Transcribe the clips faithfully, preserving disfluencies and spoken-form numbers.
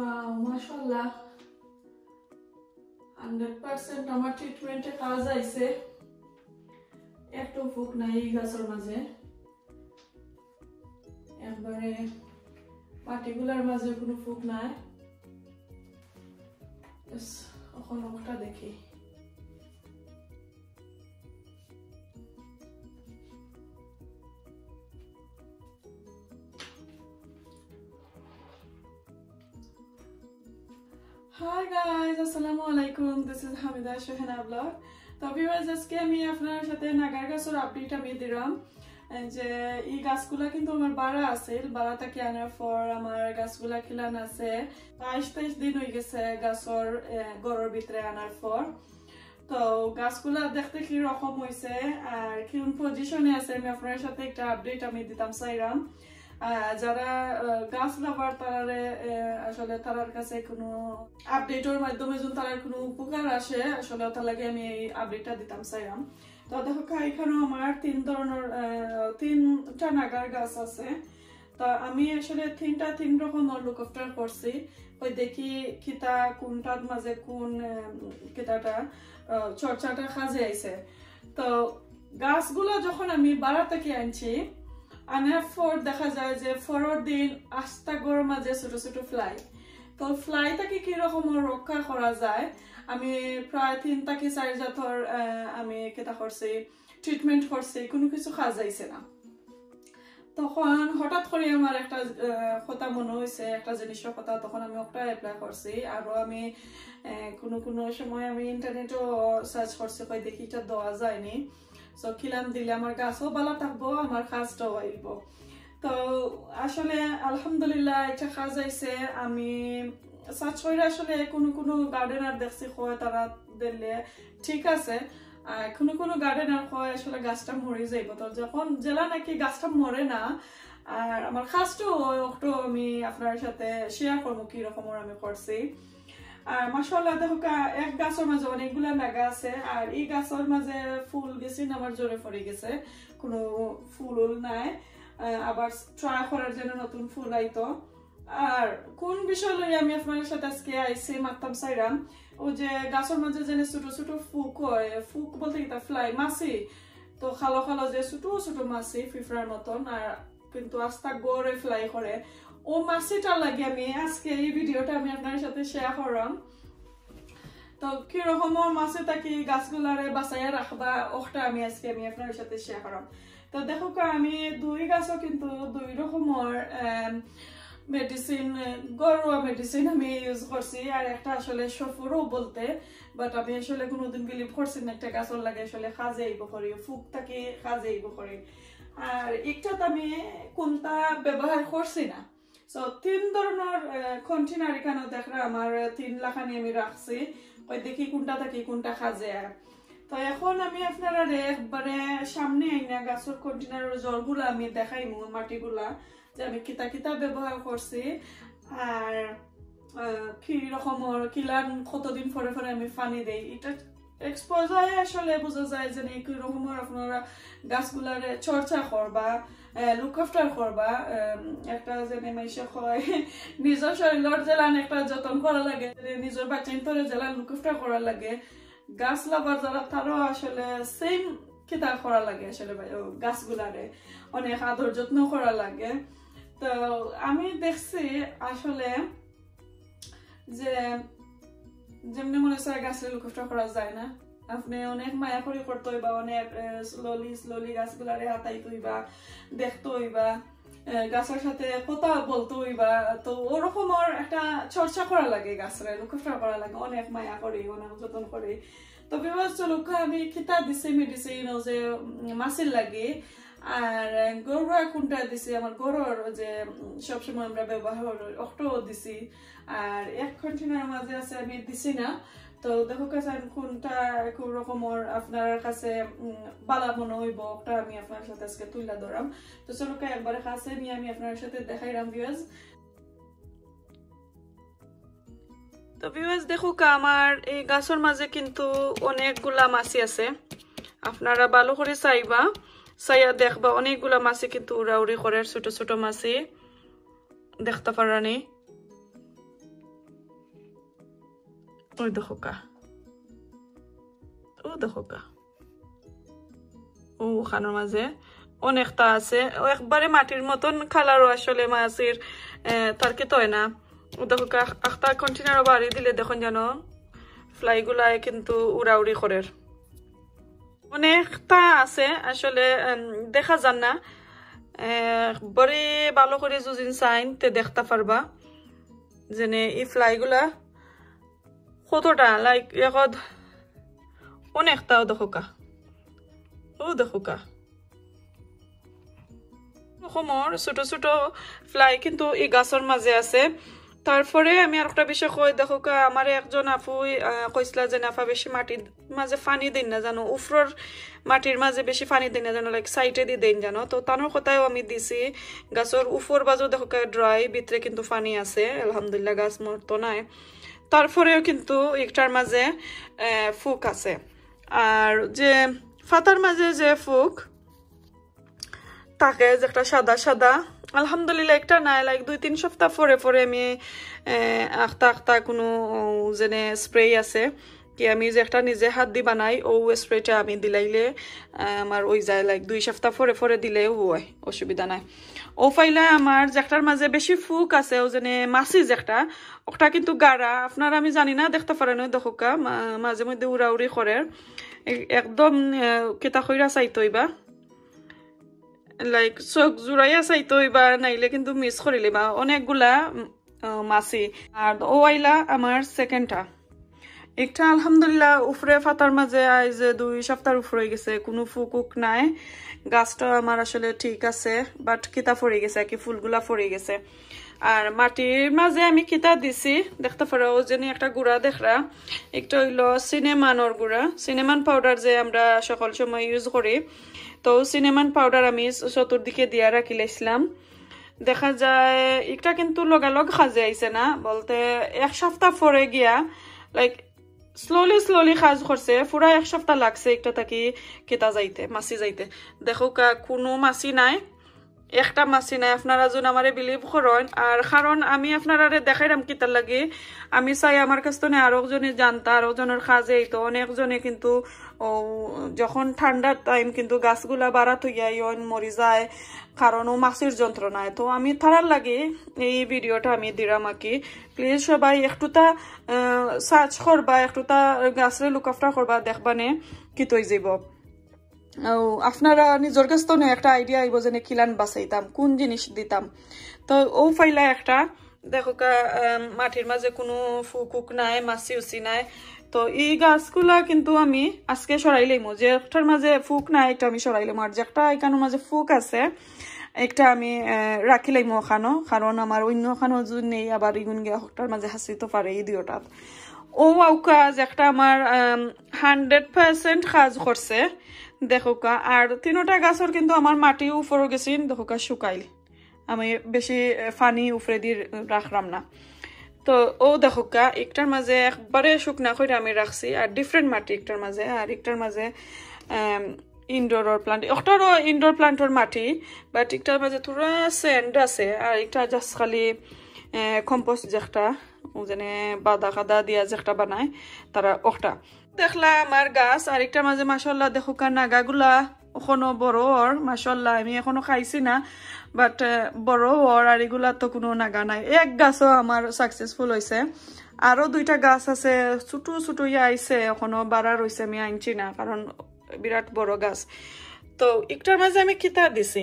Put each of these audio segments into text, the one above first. Wow, mashallah. one hundred percent আমার ট্রিটমেন্টে কাজ আইছে। একটু ফুক নাই এই গাছের মাঝে। একবারে পার্টিকুলার মাঝে কোনো ফুক নাই। এস এখন ওটা দেখি। Hi guys, assalamu alaikum. This is Hamida Shohana Vlog. So viewers, aske ami apnar sathe nagar gasor update ami dilam. And je ei gasgula kintu amar bara asil, bara ta ki anar for amar gasgula khilan ase. twenty-two din hoye geche gasor goror bhitore anar for. To gasgula dekhte ki rokom hoyse ar kiun position e ase ami apnar sathe ekta update ami ditam sairam. যারা গাছ লাভার তারারে আসলে তারার কাছে কোনো আপডেটের মাধ্যমে যখন তারার কোনো উপকার আসে আসলে ওটা লাগে আমি এই আপডেটটা দিতাম চাইলাম। তো দেখো এখানে আমার তিন ধরনের তিনটা নাগার গাছ আছে। তো আমি আসলে তিনটা তিন রকমের লুক আফটার করছি। ওই দেখি কিতা কোনটার মাঝে কোন কিতাটা চর্চাটা কাজে আইছে। তো গাছগুলো যখন আমি বাড়া থেকে আনছি আনার পর দেখা যায় যে পরের দিন আস্তা গড়ের মাঝে ছোট ছোট ফ্লাই। তো ফ্লাইটাকে কিরকম রক্ষা করা যায় আমি প্রায় তিন থেকে চার জাতর আমি কেটা করছি ট্রিটমেন্ট করছি, কোনো কিছু কাজ যাইছে না। তখন হঠাৎ করে আমার একটা কথা মনে হয়েছে, একটা জিনিসের কথা, তখন আমি ওটা অ্যাপ্লাই করছি। আরও আমি কোনো কোনো সময় আমি ইন্টারনেটও সার্চ করছি, কই দেখি এটা দেওয়া যায়নি। সো খিলাম দিলে আমার গাছও ভালো থাকবো, আমার কাজটাও আইব। তো আসলে আলহামদুলিল্লাহ এটা কাজ আইছে। আমি সার্চ করে আসলে কোনো কোনো গার্ডেনার দেখছি হয় তারা দিলে ঠিক আছে, আর কোনো কোনো গার্ডেনার হয় আসলে গাছটা মরে যাইব। তো যখন জেলা নাকি গাছটা মরে না আর আমার কাজটাও একটু আমি আপনার সাথে শেয়ার করবো কিরকম আমি করছি। আর মাশাআল্লাহ দেখো এক গাছের মাঝে অনেকগুলা লাগা আছে, আর এই গাছের মাঝে ফুল গেছে আমার জোরে পড়ে গেছে, কোনো ফুলও নাই। আবার ট্রাই করার জন্য নতুন ফুল আইতো। আর কোন বিষয় লইয়া আমি আপনাদের সাথে আজকে আইছি মাততাম সাইরাম, ও যে গাছের মাঝে যে ছোট ছোট ফুক হয়, ফুক বলতে এটা ফ্লাই মাছি। তো খালো খালো যে ছোট ছোট মাছি ফিফড়ার মতন, আর কিন্তু আস্তা গড়ে ফ্লাই করে, ও মাসিটা লাগে আমি আজকে এই ভিডিওটা আমি আপনার সাথে শেয়ার করলাম। তো কিরকম মাসিটা কি গাছগুলারে বাঁচাইয়া রাখবা ওটা আমি আজকে আমি আপনার সাথে শেয়ার করলাম। তো দেখো আমি দুই গাছও কিন্তু দুই রকমের মেডিসিন, ঘরোয়া মেডিসিন আমি ইউজ করছি। আর একটা আসলে সফরও বলতে, বাট আমি আসলে কোনোদিন বিলিভ করছি না একটা গাছর লাগে আসলে কাজে এইব করি, ফুকটাকে কাজে এইব করি। আর একটা তো আমি কোনটা ব্যবহার করছি না। সো তিন ধরনের কন্টেনার এখানে দেখলাম আমার তিন লাখানি আমি রাখছি, ওই দেখি কোনটা থাকি কোনটা খাজে। আর তো এখন আমি আপনারা একবারে সামনে আইনা গাছের কন্টেনারের জলগুলা আমি দেখাই মাটিগুলা যে আমি কিতা কিতা ব্যবহার করছি আর কি রকম কিলান কতদিন পরে পরে আমি পানি দেই। এটা এক্সপোজারে আসলে বোঝা যায় যে এই রকমের আপনারা গাছগুলার চর্চা করবা, লুক আফটার করবা। একটা যেনে মাইসে হয় নিজের শরীরের জেলান একটা যতন করা লাগে, নিজের বাচ্চান্তরে জেলান লুক আফটার করা লাগে। গাছ লাভার যারা তারও আসলে সেম কিতা করা লাগে, আসলে গাছগুলারে অনেক আদর যত্ন করা লাগে। তো আমি দেখছি আসলে যে যেমনি মনে হয় গাছের লুকটা করা যায় না, আপনি অনেক মায়া করে করতে হইবা, অনেক স্লোলি স্লোলি গাছগুলারে হাতাইতে হইবা, দেখতে হইবা, গাছের সাথে কথা বলতে হইবা। তো ওরকম একটা চর্চা করা লাগে, গাছের লুকটা করা লাগে, অনেক মায়া করে অনেক যত্ন করে। তো বিভাজ্য লক্ষ্য আমি খিতা দিছি মেডিসিন ও যে মাছের লাগে, আর গরুয়া কোনটা দিছি আমার গরুর যে সবসময় আমরা ব্যবহার অক্টোও দিছি। আর এক কন্টেনার মাঝে আছে আমি দিছি না। তো দেখো কাছে কোনটা কোন রকমের আপনার কাছে বালা মনে হইব ওটা আমি আপনার সাথে আজকে তুলে ধরাম। তো চলো একবারে কাছে নিয়ে আমি আপনার সাথে দেখাইলাম ভিউয়ার্স। তো ভিউয়ার্স দেখো আমার এই গাছের মাঝে কিন্তু অনেকগুলা মাছি আছে, আপনারা ভালো করে চাইবা, সাইয়া দেখবা অনেকগুলা মাছি কিন্তু উড়াউড়ি করে, ছোট ছোট মাছি দেখতে পারানি। ওই দেখো কা, ও দেখো কা, ও ওখানের মাঝে অনেকটা আছে, ও একবারে মাটির মতন খালারও আসলে মাছের তার কি তয় না। ও দেখো কা আখটা কন্টেনারও বাড়ি দিলে দেখুন যেন ফ্লাইগুলায় কিন্তু উড়াউড়ি করে, অনেকটা আছে আসলে দেখা যান না, বরে ভালো করে যুজিন সাইন তে দেখতে পারবা যেনে এই ফ্লাইগুলা কতটা লাইক এখন অনেকটা। ও দেখো কা, ও দেখো কা, ওমর ছোট ছোট ফ্লাই কিন্তু এই গাছের মাঝে আছে। তারপরে আমি আর একটা বিষয় কই দেখো কা, আমার একজন আফুই কইছিলা যে নাফা বেশি মাটির মাঝে পানি দিন না জানো, উফরর মাটির মাঝে বেশি পানি দিন না জানো, লাইক সাইডে দিয়ে দেন জানো। তো তানোর কথাও আমি দিছি, গাছের উপর বাজু দেখো কা ড্রাই, ভিতরে কিন্তু পানি আছে আলহামদুলিল্লাহ, গাছ মরতো নাই। তারপরেও কিন্তু একটার মাঝে ফুক আছে, আর যে ফাতার মাঝে যে ফুক থাকে যে একটা সাদা সাদা আলহামদুলিল্লাহ একটা নাই, লাইক দুই তিন সপ্তাহ পরে পরে আমি আখতা আখতা কোনো যেনে স্প্রে আছে কি আমি যে একটা নিজে হাত দি বানাই, ও স্প্রেটা আমি দিলাইলে আমার ওই যায়, লাইক দুই সপ্তাহ পরে পরে দিলেও হয় অসুবিধা নাই। ও ফাইলে আমার জ্যাকটার মাঝে বেশি ফুক আছে, ও যেনে মাছি জ্যাকটা ওটা কিন্তু গাড়া, আপনারা আমি জানি না দেখতে পারেন, ওই দখকা মাঝে মধ্যে উড়াউড়ি করে একদম কেতা খৈরা চাইতো বা লাইক চোখ জোড়াইয়া চাইতো বা নাইলে কিন্তু মিস করিলে বা অনেকগুলা মাছি। আর ও আইলা আমার সেকেন্ডটা, একটা আলহামদুলিল্লাহ উফরে ফাতার মাঝে আইজ দুই সপ্তাহ উফরে গেছে, কোনো ফুকুক নাই, গাছটা আমার আসলে ঠিক আছে, বাট কিতা ফরে গেছে কি ফুলগুলা ফরে গেছে। আর মাটির মাঝে আমি কিতা দিছি দেখতে পারো, ও যেন একটা গুঁড়া দেখরা, একটা হইল সিনেমানোর গুঁড়া, সিনেমান পাউডার যে আমরা সকল সময় ইউজ করি, তো সিনেমান পাউডার আমি চতুর্দিকে দিয়া রাখিলাইছিলাম, দেখা যায় একটা কিন্তু লগালগ খাজে আইছে না, বলতে এক সপ্তাহ পরে গিয়া লাইক স্লোলি স্লোলি কাজ করছে, পুরা এক সপ্তাহ লাগছে একটা তাকে কেতা যাইতে মাছি যাইতে। দেখো কা কোনো মাছি নাই, একটা মাছি নাই, আপনারা যেন আমারে বিলিভ করেন। আর কারণ আমি আপনারা দেখাইলাম কিতার লাগে, আমি চাই আমার কাছ থেকে আরেকজনে জানতা, আরেকজনের কাজে এই তো অনেকজনে কিন্তু ও যখন ঠান্ডার টাইম কিন্তু গাছগুলা বাড়া থইয়া ইয়ন মরি যায়, কারণ ও মাছির যন্ত্রণায়। তো আমি থারার লাগে এই ভিডিওটা আমি দিলাম আঁকি, প্লিজ সবাই একটুটা সার্চ করবা, একটুটা গাছরে লুকাফটা করবা, দেখবানে কি তৈ যাব, আপনারা নিজের কাছ তো একটা আইডিয়া আইব যে কিলান বাঁচাইতাম কোন জিনিস দিতাম। তো ও ফাইলা একটা দেখো কা মাটির মাঝে কোনো ফুকুক নাই, মাছি উচি নাই, তো এই গাছগুলা কিন্তু আমি আজকে সরাইলাম, যে একটার মাঝে ফুক নাই এটা আমি সরাইলাম, আর যে একটা এখানোর মাঝে ফুক আছে একটা আমি রাখিলাম ওখানো, কারণ আমার অন্য ওখানো জুন নেই, আবার ইগুন গিয়ে একটার মাঝে হাসিতে পারে এই দুটা। ও কাজ একটা আমার হান্ড্রেড পার্সেন্ট কাজ করছে দেখো কা। আর তিনোটা গাছর কিন্তু আমার মাটি উপরও গেছি দেখো কা, শুকাইল, আমি বেশি ফানি উপরে দিয়ে রাখলাম না। তো ও দেখো কা একটার মাঝে একবারে শুকনা করে আমি রাখছি, আর ডিফারেন্ট মাটি একটার মাঝে, আর একটার মাঝে ইনডোরর প্লান্ট, একটারও ইনডোর প্লান্টর মাটি, বাট একটার মাঝে তোরা স্যান্ড আছে, আর একটা জাস্ট খালি কম্পোস্ট যেটা যেনে বাদা কাদা দিয়া যেটা বানায় তারা ওটা দেখলা আমার গাছ। আর একটার মাঝে মাশাল্লাহ দেখো কা নাগাগুলা এখনো বড় ওর, মাশাল্লাহ আমি এখনো খাইছি না, বাট বড় ওর, আর এগুলা তো কোনো নাগা নাই। এক গাছও আমার সাকসেসফুল হয়েছে, আরও দুইটা গাছ আছে ছোটো ছোটো ইয়ে আইছে এখনো বাড়া রয়েছে, আমি আনছি না কারণ বিরাট বড় গাছ। তো একটার মাঝে আমি কিতা দিছি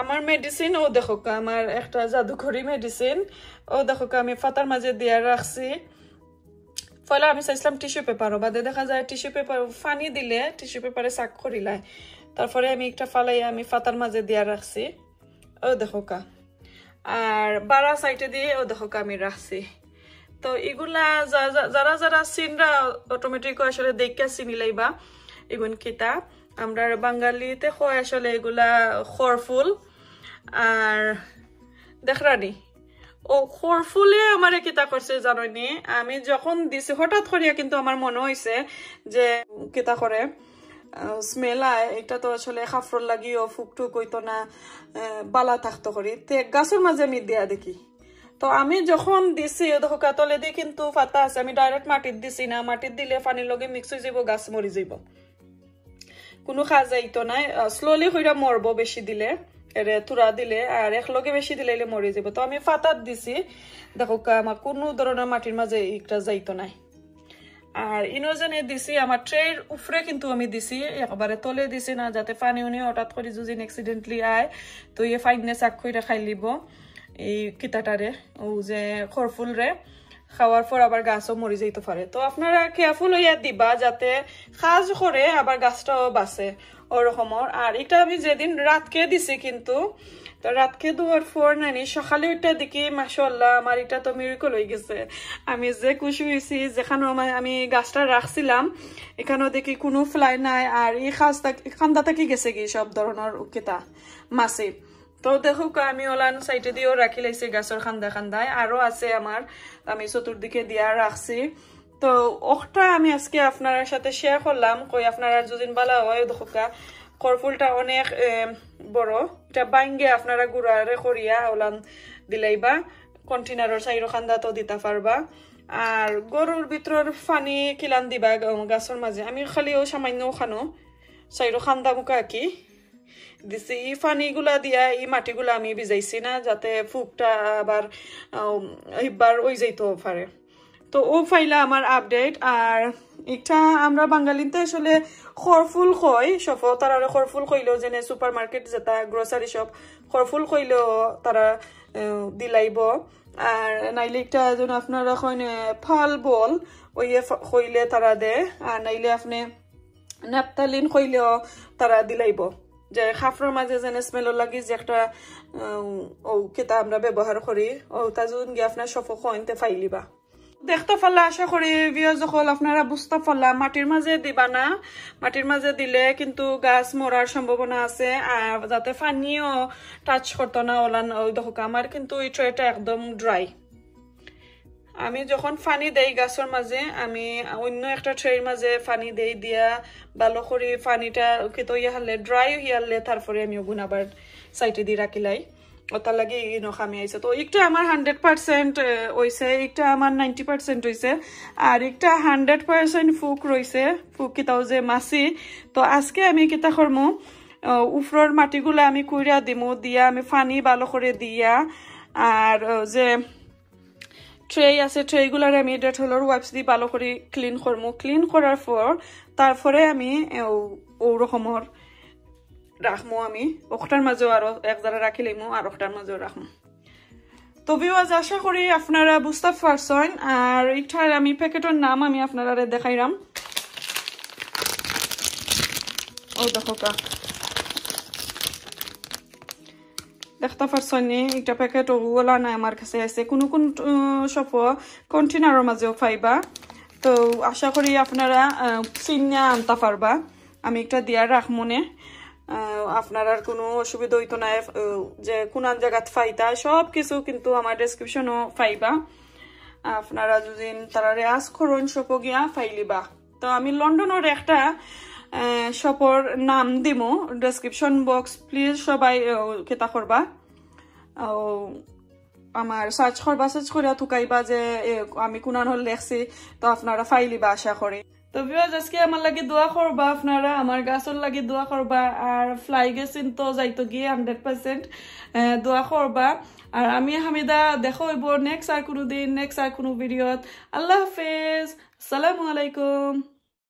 আমার মেডিসিন, ও দেখো কা আমার একটা জাদুঘরি মেডিসিন, ও দেখো কা আমি ফাতার মাঝে দিয়ে রাখছি, ফলে আমি চাইছিলাম টিস্যু পেপারও, বাদে দেখা যায় টিস্যু পেপার ফানি দিলে টিস্যু পেপারে চাক করিলায়, তারপরে আমি একটা ফালাই আমি ফাতার মাঝে দিয়া রাখছি, ও দেখো কা। আর বারা সাইটে দিয়ে ও দেখো কা আমি রাখছি। তো এগুলা যারা যারা সিনরা অটোমেটিক আসলে দেখা চিনিলাইবা এগুন কিতা, আমরা বাঙালিতে হয় আসলে এগুলা খরফুল। আর দেখরানি ও খরফুলে আমার কিতা করছে জানি, আমি যখন দিছি হঠাৎ করিয়া কিন্তু আমার মনে হয়েছে যে কিতা করে স্মেলায়, এটা তো আসলে খাফর লাগিও ফুকটুক হইতো না, বালা থাকতো করি, তে গাছের মাঝে আমি দিয়া দেখি তো আমি যখন দিছি ধোকাতলে দি কিন্তু ফাতা আছে, আমি ডাইরেক্ট মাটিত দিছি না, মাটিত দিলে পানির লগে মিক্স হয়ে যাব, গাছ মরি যাব, কোনো খাজাইতো নাই, স্লোলি হইরা মরবো বেশি দিলে, এর তুরা দিলে আর একলগে বেশি দিলে মরে যাব। তো আমি ফাতাত দিছি, দেখো আমার কোনো ধরনের মাটির মাঝে একটা যাইতো নাই। আর ইনোজনে দিছি আমার ট্রের উপরে, কিন্তু আমি দিছি একবারে তলে দিছি না, যাতে পানি উনি হঠাৎ করে যদি অ্যাক্সিডেন্টলি আয় তো ইয়ে ফাইডনেস আক কইরা খাই লিব এই কিতাটারে, ও যে খরফুল রে খাওয়ার পর আবার গাছও মরে যাইতে পারে। তো আপনারা কেয়ারফুল হইয়া দিবা যাতে খাজ করে আবার গাছটাও বাঁচে ওরকমর। আর এটা আমি যেদিন রাতকে দিছি কিন্তু, তো রাতকে দেওয়ার পর নানি সকালে ওইটা দেখি মাশাআল্লাহ আমার এটা তো মিরাকল হয়ে গেছে। আমি যে খুশি হয়েছি, যেখানে আমি গাছটা রাখছিলাম এখানেও দেখি কোনো ফ্লাই নাই, আর এই খাস খান্দা থাকি গেছে কি সব ধরনের উকিতা মাছে। তো দেখো আমি ওলান সাইডে দিয়েও রাখি লাইছি গাছের খান্দা খান্দায়, আরো আছে আমার, আমি চতুর্দিকে দিয়া রাখছি। তো ওটা আমি আজকে আপনার সাথে শেয়ার করলাম, কই আপনারা যদিন বালা হয় দেখোকা। খরফুলটা অনেক বড়, এটা বাইঙ্গে আপনারা গুড়ারে করিয়া ওলান দিলাইবা, কন্টেনারের সাইডের খান্দা তো দিতে পারবা। আর গরুর ভিতর পানি কিলান দিবা গাছের মাঝে, আমি খালিও সামান্য খানো সাইডের খান্দা মুখা আঁকি দিছি। এই ফানিগুলা দিয়া এই মাটিগুলা আমি ভিজাইছি না, যাতে ফুকটা আবার একবার ওই যাইতেও পারে। তো ও ফাইলা আমার আপডেট। আর এটা আমরা বাঙালিতে আসলে খরফুল কই, সব তারা খরফুল কইলেও যেন সুপার মার্কেট যেটা গ্রোসারি শপ খরফুল কইলেও তারা দিলাইব। আর নাইলে একটা যেন আপনারা ফাল বল ওই কইলে তারা দে, আর নাইলে আপনি নাপতালিন কইলেও তারা দিলাইব, যে খাফরার মাঝে যেন স্মেল লাগে যে একটা ও কেতা আমরা ব্যবহার করি, ও তা যখন গিয়ে আপনার সফ কইনতে ফাইলিবা দেখতে ফেলা। আশা করি ভিউজ হল আপনারা বুঝতে পারলাম, মাটির মাঝে দিবা না, মাটির মাঝে দিলে কিন্তু গাছ মরার সম্ভাবনা আছে, আর যাতে পানিও টাচ করতো না ওলান ওই দেখুক। আমার কিন্তু এই ট্রেটা একদম ড্রাই, আমি যখন পানি দেই গাছের মাঝে আমি অন্য একটা ট্রের মাঝে পানি দেই দিয়া ভালো করে পানিটা কিন্তু ইয়ে হারলে ড্রাই হিয়ারলে তারপরে আমি ওগুন আবার সাইডে দিয়ে রাখিলাই, ওটা লাগে নখামি আইছে। তো একটা আমার হান্ড্রেড পার্সেন্ট হয়েছে, একটা আমার নাইনটি পার্সেন্ট হয়েছে, আর একটা হান্ড্রেড পার্সেন্ট ফুক রয়েছে, ফুক কিতাও যে মাছি। তো আজকে আমি কিতা করমু, উফরর মাটিগুলো আমি কুইরা দিমু, দিয়া আমি পানি ভালো করে দিয়া, আর যে ট্রে আছে ট্রেগুলার আমি ডেটলের ওয়াইপস দিয়ে ভালো করে ক্লিন করমু, ক্লিন করার পর তারপরে আমি ওরকমর রাখমো, আমি ওখটার মাঝেও আরো এক জায়গায় রাখি লাইমো, আর ওখটার মাঝেও রাখমো। তো ভিউয়ার্স আশা করি আপনারা বুঝতে পারছেন। আর এটার আমি প্যাকেটের নাম আমি আপনারা দেখাইলাম, ও দেখো দেখতে পারছেন একটা প্যাকেট ওলা নাই আমার কাছে আছে, কোনো কোন সব কন্টেনারের মাঝেও পাইবা। তো আশা করি আপনারা চিনিয়া আনতে পারবা, আমি একটা দিয়া রাখমো নে, আপনার আর কোনো অসুবিধা হইতো না, যে কোন জায়গাত ফাইতা সব কিছু কিন্তু আমার ডেসক্রিপশনও পাইবা, আপনারা যদি তারা রেয়াজ করুন সপ গিয়া ফাইলিবা। তো আমি লন্ডনের একটা সপর নাম দিব ডেসক্রিপশন বক্স, প্লিজ সবাই খেতা করবা, আমার সার্চ করবা, সার্চ করিয়া ঠুকাইবা যে আমি কোনানোর লেখছি, তো আপনারা ফাইলিবা আশা করি। তো ভিউয়ার্স আজকে আমার লাগে দোয়া করবা, আপনারা আমার গাছের লাগে দোয়া করবা, আর ফ্লাই গেছেন তো যাইতো গিয়ে হান্ড্রেড পার্সেন্ট দোয়া করবা। আর আমি হামিদা দেখা হইব নেক্সট আর কোনো দিন, নেক্সট আর কোনো ভিডিওত। আল্লাহ হাফেজ, আসসালামু আলাইকুম।